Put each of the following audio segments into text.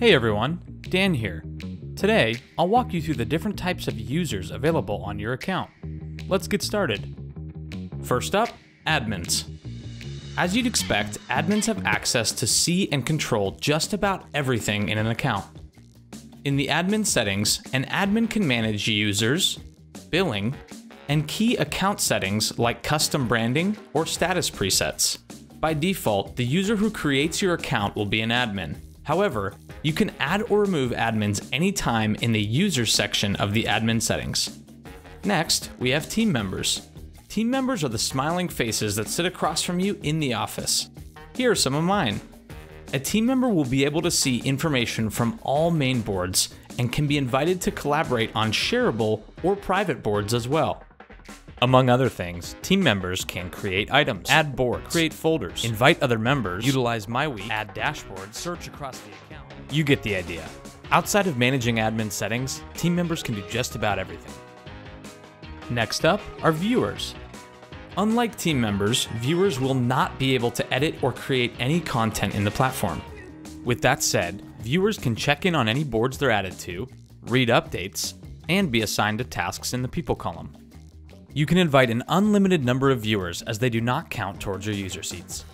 Hey everyone, Dan here. Today, I'll walk you through the different types of users available on your account. Let's get started. First up, admins. As you'd expect, admins have access to see and control just about everything in an account. In the admin settings, an admin can manage users, billing, and key account settings like custom branding or status presets. By default, the user who creates your account will be an admin. However, you can add or remove admins anytime in the user section of the admin settings. Next, we have team members. Team members are the smiling faces that sit across from you in the office. Here are some of mine. A team member will be able to see information from all main boards and can be invited to collaborate on shareable or private boards as well. Among other things, team members can create items, add boards, create folders, invite other members, utilize My Week, add dashboards, search across the account. You get the idea. Outside of managing admin settings, team members can do just about everything. Next up are viewers. Unlike team members, viewers will not be able to edit or create any content in the platform. With that said, viewers can check in on any boards they're added to, read updates, and be assigned to tasks in the people column. You can invite an unlimited number of viewers as they do not count towards your user seats.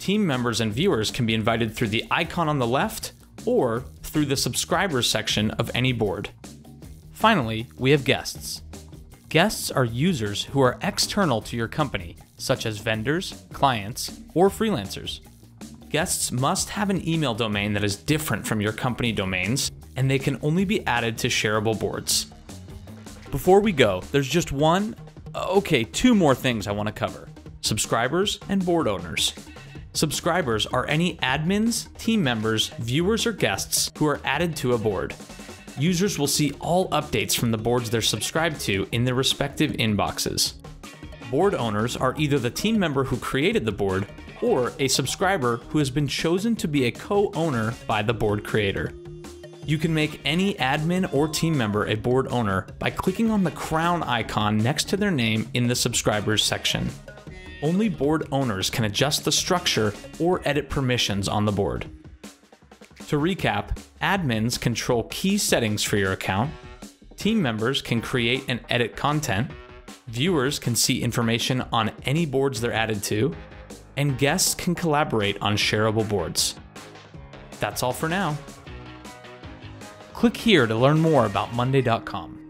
Team members and viewers can be invited through the icon on the left or through the subscribers section of any board. Finally, we have guests. Guests are users who are external to your company, such as vendors, clients, or freelancers. Guests must have an email domain that is different from your company domains, and they can only be added to shareable boards. Before we go, there's just two more things I want to cover. Subscribers and board owners. Subscribers are any admins, team members, viewers, or guests who are added to a board. Users will see all updates from the boards they're subscribed to in their respective inboxes. Board owners are either the team member who created the board or a subscriber who has been chosen to be a co-owner by the board creator. You can make any admin or team member a board owner by clicking on the crown icon next to their name in the subscribers section. Only board owners can adjust the structure or edit permissions on the board. To recap, admins control key settings for your account, team members can create and edit content, viewers can see information on any boards they're added to, and guests can collaborate on shareable boards. That's all for now. Click here to learn more about Monday.com.